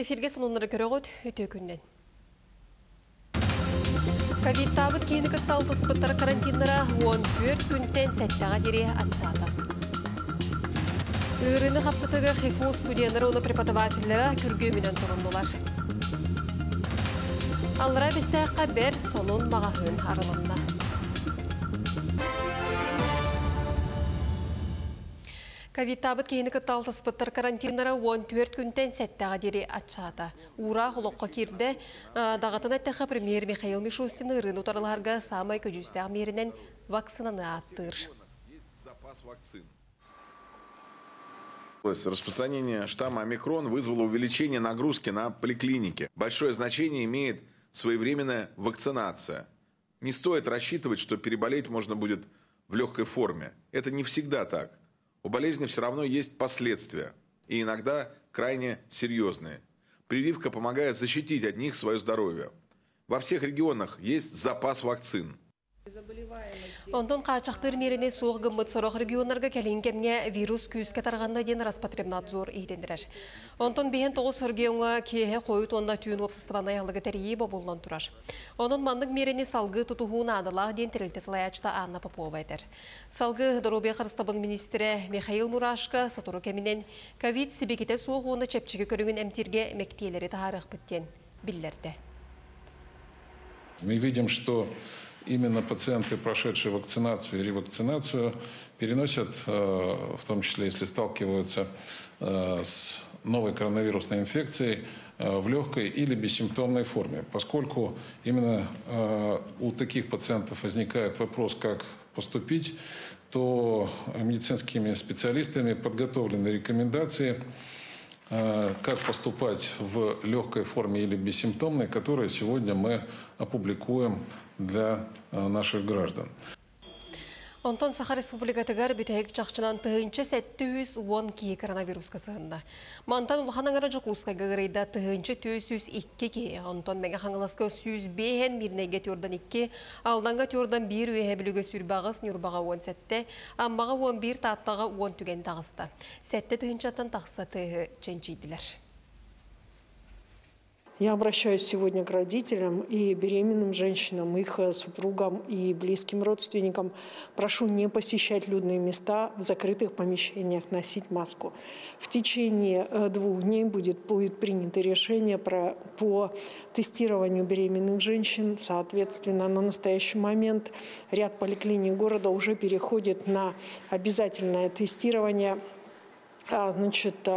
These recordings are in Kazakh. Эфирге сонунлары көрөгөт өтө күннен. Ковидтаабыт кийинки талпыспыттар карантиндара 14 күнтен сәттәгә дире атчаатар. Ирыны хаптатыгы ХИФУ студентлары оны преподавательләре күргү менен туруннулар. Аллара Бэстээххэ бер сонун магахын арылында. Ковидтаабыт кийинки талпыспыттар карантиндара 14 күнтен сәттәгә дире атчаата. Ура холокка кирде дагатына тәхә премьер Михаил Мишустин ирыны утарларга самай көҗүстә меринен вакцинаны аттыр. Распространение штамма омикрон вызвало увеличение нагрузки на поликлиники. Большое значение имеет своевременная вакцинация. Не стоит рассчитывать, что переболеть можно будет в легкой форме. Это не всегда так. У болезни все равно есть последствия, и иногда крайне серьезные. Прививка помогает защитить от них свое здоровье. Во всех регионах есть запас вакцин. Онтон качактыр мерине суох гыммыт сорох регионарга келингемне вирус күүскө тарганына дейин Роспотребнадзор ийдендирер. Онтон бехен 9 регионга кээхэ коют онда түйүн опсыстыбан аялыгы терии бобулдан турар. Онун мандык мерине салгы тутугуна аналаах дейин терилте сылаячта Анна Попова этер. Салгы Доробия Кырыстабын министре Михаил Мурашка сатуру кеминен ковид себекете суохуна чепчиги көрүгүн эмтирге мектиелери таарых биттен билдирди. Мы видим, что именно пациенты, прошедшие вакцинацию и ревакцинацию, переносят, в том числе, если сталкиваются с новой коронавирусной инфекцией, в легкой или бессимптомной форме. Поскольку именно у таких пациентов возникает вопрос, как поступить, то медицинскими специалистами подготовлены рекомендации, как поступать в легкой форме или бессимптомной, которые сегодня мы опубликуем для наших граждан. Онтон Саха республикатыгар бүтәйік чақчынан тыгынчы сәтті үз 10 кей коронавируска сығында. Мантан ұлханаңара Жокуска ғырайда тыгынчы төз үз 2 кей. Онтон мәңі қаңыласка сүз бейін мирнайге төрдан 2, алданға төрдан 1 өйе білігі сүрбағыз, нүрбаға 10 сәтті, аммаға 11 таттаға 10 түген тағысты. Сәтті тыгынчаттан тақсаты чәнчейділер. Я обращаюсь сегодня к родителям и беременным женщинам, их супругам и близким родственникам. Прошу не посещать людные места, в закрытых помещениях носить маску. В течение 2 дней будет принято решение по тестированию беременных женщин. Соответственно, на настоящий момент ряд поликлиник города уже переходит на обязательное тестирование. Значит,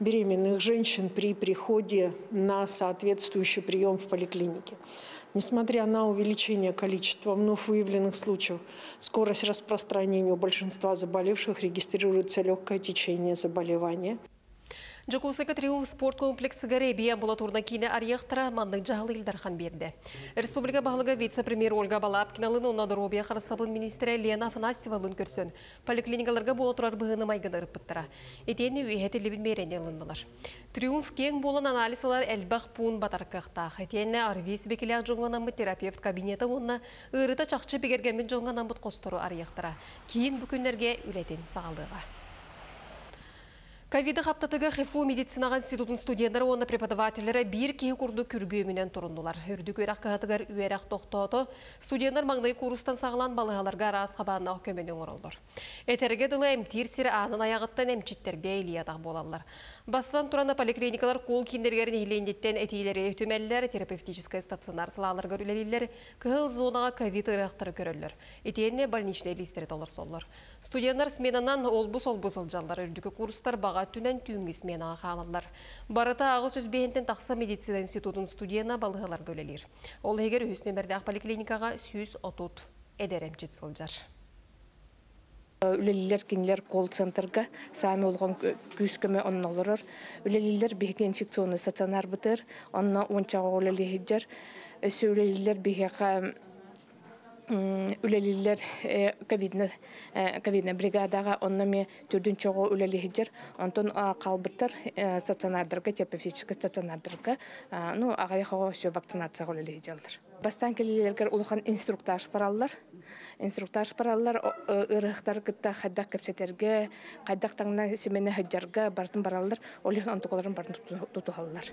беременных женщин при приходе на соответствующий прием в поликлинике. Несмотря на увеличение количества вновь выявленных случаев, скорость распространения у большинства заболевших регистрируется легкое течение заболевания. Jukus Triumf Spor Kompleksi Garebiya ambulatoruna kine ariyaqtıra mandın jahalı Elderhan Beliste. Respublika Bahlıga vice-premier Olga Balapkinalın ona Dorubiya Kırıstabın ministre Lena Fanastivalın körsön. Poliklinikalarga bolaturar bığını maygın arıp bıttıra. Eteni üyheteli bilmeyren elındılar. Triumf keng bolan analizalar elbaq puun batarkıqtaq. Eteni arvesi bekiliyaq jonganamı terapevt kabineti onunla ırıta çakçı begergemin jonganamı qostoru ariyaqtıra. Keyin bükünlerge ületen sağlığa. Ковиды қаптатығы ХИФУ медицинага институтын студенттары оны преподавателлері бір кей курду күргі менен туруннулар. Үрді көйрақ қағатығар үйәрақ тоқтауты, студенттар маңдай курустан сағылан балығаларға араз қабанына көмені оңырылдыр. Әтерге дылы әмтер сері анын аяғыттан әмчеттерге әйлиятақ болалар. Бастан тұраны поликлиникалар қол кендергерін елендеттен әтейлері өтімәлілер, терапевтическай стационар сылаларға үлелелер, кығыл зонаға ковид ырақтары көрілілер. Әтейліне больничный листері толыр солыр. Студенттар сменанан олбус-олбус алжалдар, үрдігі курстар баға түнен түйінгі сменаға қалалар. Барыта ағыз үзбейінтен тақса медицина институтын студияна балығалар бөлелер. Ол егер үйснемерді ақпалі клиникаға сүйіз отут әдерем жетсілдер. Үлелілер кенілер колл-центрға сами олған күйіскіме онын олырыр. Үлелілер бейгі инфекционы стационар бұтыр. Онына ончаға үлелігер. Өсі үлелілер бейгі үлелілер ковидна бригадаға оннаме түрдің чоғы үлелігідер, онтон қалбыттар стационардырға, терапевтическі стационардырға, ағай қоға вакцинацияға үлелігідер. Бастан келелергер ұлған инструктаж паралылар, инструктаж параллар ырыктар кытта хайдак кепсетерге, хайдак таңна семене хаджарга бартын бараллар, олег антоколарын бартын тутухаллар.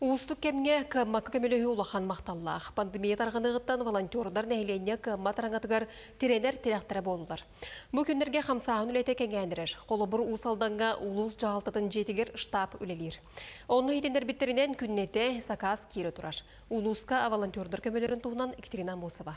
Устук кемне кыммакы көмөлөһү улахан макталлах. Пандемия таргыныгыттан волонтёрдар нәйленне кымма тараңатыгар теренер терактыра болдылар. Бу күндерге хамсаһын үлете кеңәндереш. Колобур усалданга улус жаалтатын жетигер штаб үлелер. Онны хитендер биттеринен күннете сакас кире тураш. Улуска волонтёрдар көмөлөрүн тугунан Iktrina Musaba.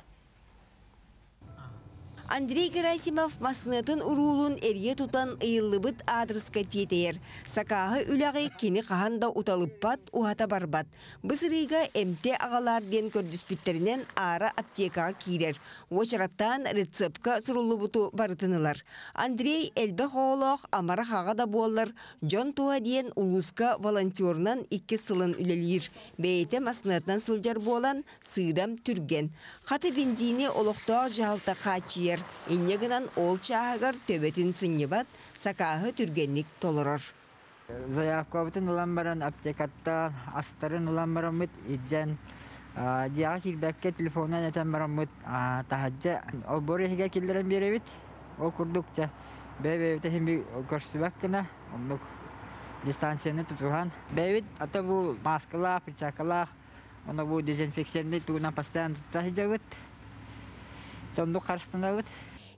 Andrey Garasimov masınatın uruğulun erge tutan ıyıllibit adreska tieteyer. Sakahı ülağı kini kahanda utalıp bat, uhata barbat. Bısırıga emte ağalar den kördüspitlerinen ara aptekağa kirer. Oçarattan recepka surulubutu barıtınılar. Andrey Elbehoğluğ amara hağa da boğalar. John Tuadien uluska volantörnan 2 sılın ülelir. Beyte masınattan sılcar boğalan sığdam türgen. Hatı benzini oluqtuğa jahalta kaçiyer. İnneginan ol çağır töbetin sınıbat, sakahı türgenlik tolurur. Zayafkovit'in ulanmaran aptekattan, astarın ulanmaran mıt idden, diya kilbekke telefondan etenmaran mıt tahacca. O boru hige kildiren bir evit, o kurdukça, bebevite himbi korsübekkine, onluk distansiyonu tutuhan. Bebevit ata bu maskala, pırçakala, ona bu dezenfeksiyonu tutunan pastayan tutahacavit. Jontu Qarystanat.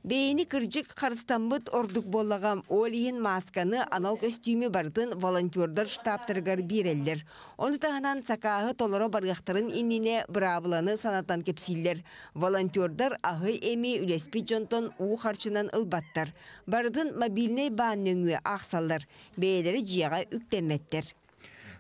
Beyni Kırcagaskı Macan'bıt orduk bollagam oliyin maskanı anal köstümi barıtın volontördör ştabtırgar bireldir. Onu tahanan sakahı tolara barıqtırın inine brablanı sanatan kepsiller. Volontördör ahı emi ülespi jonton u harçınan ılbattar. Barıtın mobilney bannöngü axsallar. Beyleri jiyağa üktemettir.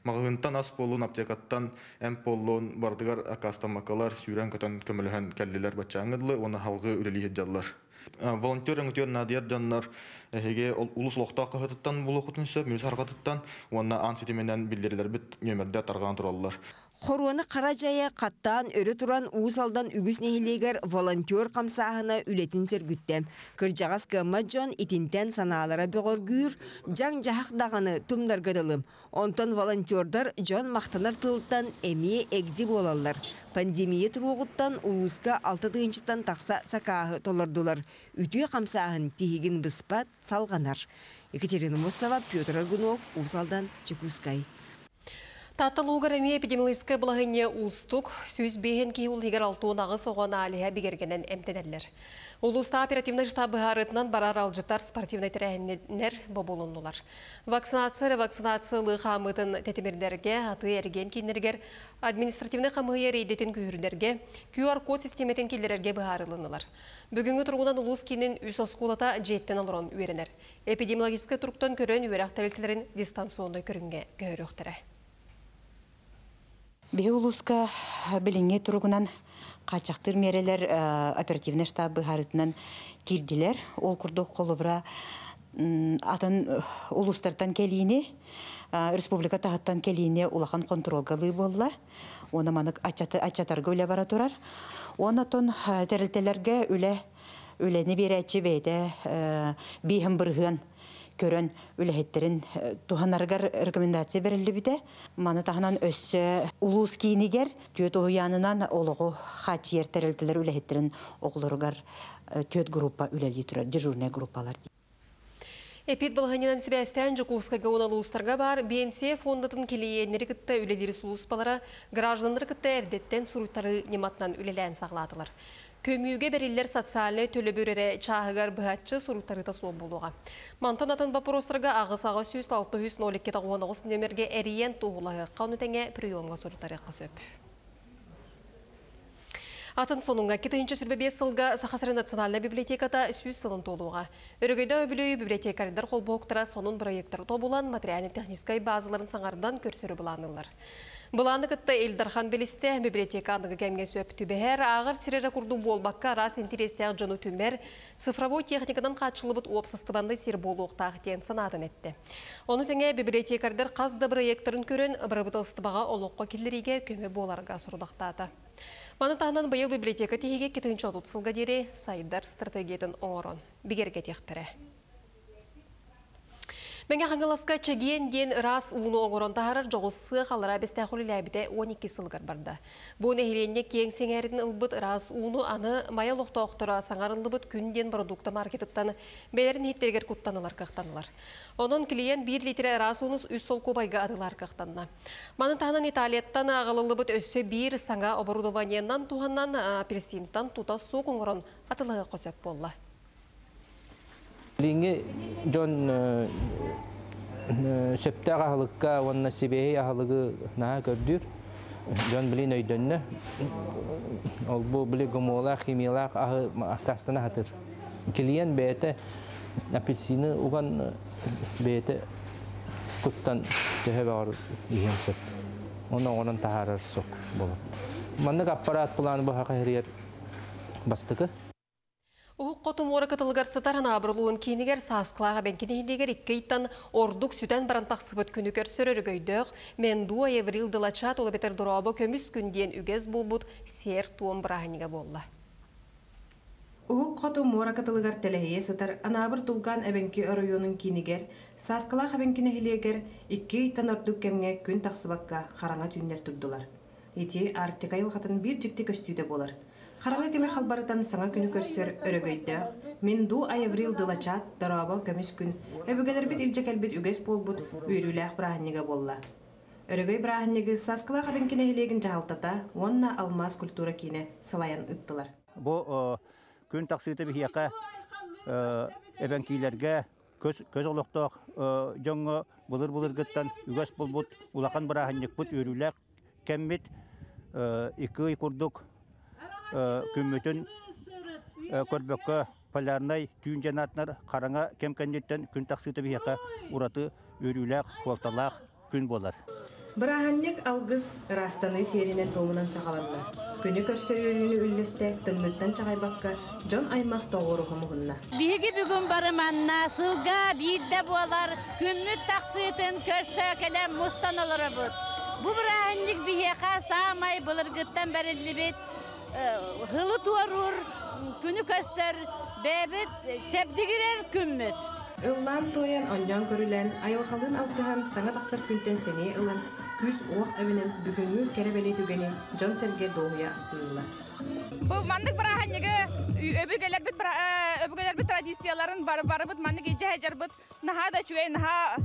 Mağlıntan as polun, aptekattan en polun bardıgar akastan makalar, süren katan kömülühen kelliler bacağınıdlı, ona halgı üreli hedjallar. Volontör öngütör nadiyar canlar, hege ulus loqta qıhıtıttan bulu qıtınsa, mürüs harqatıttan, ona ansitimenden bildiriler bit nömerde targan turallar. Хоруаны Каражая каттан өрө туран уусалдан үгүс нехилегер волонтер камсаһына үлетин сергүттем. Кыржагаскы Маcan итинтен санаалара бөгөргүр, жан жахак даганы тумдар гадылым. Онтон волонтердар жан мактанар тылыттан эмие эгди болаллар. Пандемия туругуттан улуска 6-тыгынчыттан такса сакаһы толордулар. Үтүү камсаһын тихигин быспат салганар. Екатерина Мусова, Пётр Аргунов, Уусалдан, Чекускай. Татыл уғырымы эпидемиологическая бұлағыне ұлыстық, сөз бейін кей ұл егер алтуын ағыз оған әліға бігергенен әмтенәлілер. Ұлыста оперативны жытабы ғарытынан барар алжытар спортивны тірәйінлер бұбылындылар. Вакцинациялы қамытын тәтімерлерге, аты әрген кейінергер, административны қамығы ерейдетін күйірілерге, QR-код системетін келдерерге бұғарылындылар. Бүгінгі тұрғынан ұлыс кейінін үс осқолата жеттен алырын үйерінер. Эпидемиологическая тұрқтан көрін үйерақтәлілерін дистанционды көрінге көріқтірі. Беулуска билинге тургунан качактыр мерелер оперативный штабы харытынан кирдилер. Ол курдук колубра атын улустартан келине, республика тахаттан келине улахан контролгалы боллар. Оны манык ачатарга үле бара турар. Онотон терилтелерге үлени беречи бейде бейхим быргын көрөн үлэхеттерин туханаргар рекомендация берилди бите. Маны таханан өссө улуус кийнигер төт уянынан олугу хач ертерилтилер үлэхеттерин оглоргар төт группа үлэли турар, дежурный группалар. Эпид балганынан себестен Жукускага уналуустарга бар, БНС фондатын келиенери кытта үлелери сулуспалара, граждандар кытта эрдеттен суруттары нематтан үлелен саглатылар. Көмүүгө бериллер социалдуу төлөбүрөрө чаагар быхатчы суруктарыта суу болууга. Мантан атын вопростарга агыс-агыс 100-600-029 номерге эриен туулага канутеңе приемга суруктары кысып. Атын сонунга 2-5 жылга Саха сирэ национальный библиотекада 100 жылын толууга. Örugoy'da өбүлүү библиотекардар кол боктура сонун проекттер тобулан материалдык-техникай базаларын саңардан көрсөрү буланылар. Бұландықытта Elderhan Beliste библиотеканың кәмге сөп түбәр, ағыр сирері күрдің болбаққа рас интерестіғ жону түмер, цифровой техникадан қатшылыбыт опсыстыбанды сир болуқтағы тен санатын әтті. Оны тәне библиотекардар қазды проекторын көрін, бірбітылыстыбаға олыққа келдеріге көме боларға сұрдақтады. Маны тағынан бұйыл библиотека тегеге кетінші отылсылға дере сайдар стратегиятын оңырын. Бігерге тектірі. Menge hangilaska çegiyen diyen ras unu oğuran taharar joğusu xalara Bestaxolilabide 12 sılgar barda. Bu nehirine kengsengerin ılbıt ras unu anı maya loqta oqtura sangarılbıt günden produkta marketettan belerin hitterger kuttanılar qaqtanılar. Onun kliyen 1 litre ras unus 3 sol kubayga adılar qaqtanna. Manın tahanan İtaliyattan ağılılıbıt össe 1 sanga oborudovanyandan tuhannan apelsintan tutas su kongoron atılığı qosep bolla. Linge John septa halıkka onna sibehi halığı naha gördür. John bilinöy dönne. Ol bu bligomola kimila ahı akastana hatır. Kliyen bete apelsini ugan bete kuttan tehe var ihense. Onun taharar sok bolur. Mandık aparat planı bu haqa heriyer bastıkı. Qotum ora katılgar satarana abruluun kiniger sasklağa benkiniger ikkeitan orduk süden barantaq sıbıt künüker sörörgöydög men dua evril dilachat ola beter durabo kömüs gündien ügez bulbut ser tuom brahaniga bolla. Qotum ora katılgar telehiye satar anabır tulgan ebenki örüyonun kiniger sasklağa benkiniger ikkeitan orduk kemge kün taqsıbakka qaranga tünler tutdular. Iti Arktika yılgatın bir cikti köstüde bolar. Xarala keme xalbarıtan sana günü körsör Örügoy'da, men du ayıvril dılachat, daraba kömüs gün, öbügeler bit ilcek elbet üges bolbut, üyrüleğ brahanniga bolla. Örugoy brahanniga saskılağa benkine hilegin cahaltata, onna almaz kultura kine salayan ıttılar. Bu gün taksiyeti bir hiyaka, ebenkilerge köz oluqtağ, jongo bulur gıttan, üges bolbut, ulaqan brahannik bud, üyrüleğ kemmit, iki kurduk. Kümmütün körbökkö palarnay tüün janatnar qaranga kemkenditten kün taksıtı biheka uratı örüläk koltalaq kün bolar. Brahannik algız rastany serinen tomunan saqalandı. Günü körsörünü ülleste tümmetten çagaybakka jon aymaq toğuruğumuğunna. Bihi bugün barımanna suga birde bolar kümmüt taksıtın körsökelem mustanalara bu. Bu brahannik biheka saamay bulurgıttan berillibit. Hılı tuarur, günü köster, bebet, çepdigirer kümmüt. Ilan toyan onyan görülen, ayılkalın altıhan sana taksar künten seneye ılan, küs oğuk evinin bugünü kerebeli tügeni John Sergei Doğuya astırırlar. Bu mandık brahanlığı, öbügeler bir tradisiyaların barıbıt, mandık ece hecarbıt, naha da çüge, naha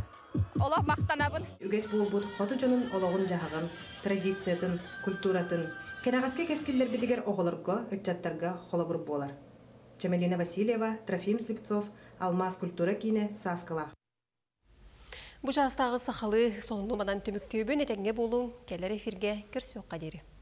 ola maktanabın. Üges bulbut, hotucunun olağın cahağın, tradisiyatın, kulturatın, Kırcagaskı keskiller bitiger oğularga, ıtçatlarga xolabur bolar. Cemelina Vasilyeva, Trofim Sliptsov, Almaz Kultura Kine, Saskala. Bu jastagı sahalı sonunu manan tümüktübün etenge bulun, keller efirge, kürsü kaderi.